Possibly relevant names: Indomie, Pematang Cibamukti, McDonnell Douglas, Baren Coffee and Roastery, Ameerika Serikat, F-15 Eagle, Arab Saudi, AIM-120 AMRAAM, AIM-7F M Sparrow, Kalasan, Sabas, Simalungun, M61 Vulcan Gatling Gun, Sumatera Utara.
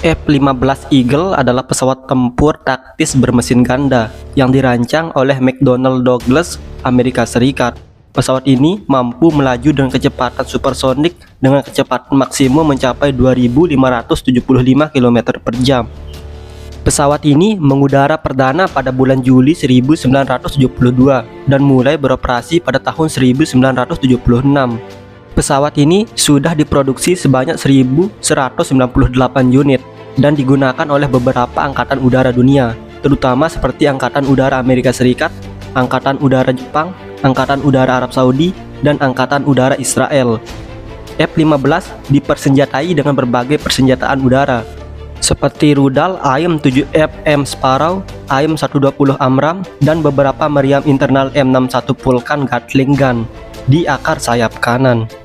F-15 Eagle adalah pesawat tempur taktis bermesin ganda yang dirancang oleh McDonnell Douglas, Amerika Serikat. Pesawat ini mampu melaju dengan kecepatan supersonik dengan kecepatan maksimum mencapai 2.575 km/jam. Pesawat ini mengudara perdana pada bulan Juli 1972 dan mulai beroperasi pada tahun 1976. Pesawat ini sudah diproduksi sebanyak 1.198 unit dan digunakan oleh beberapa angkatan udara dunia, terutama seperti Angkatan Udara Amerika Serikat, Angkatan Udara Jepang, Angkatan Udara Arab Saudi, dan Angkatan Udara Israel. F-15 dipersenjatai dengan berbagai persenjataan udara, seperti rudal AIM-7F M Sparrow, AIM-120 AMRAAM, dan beberapa meriam internal M61 Vulcan Gatling Gun di akar sayap kanan.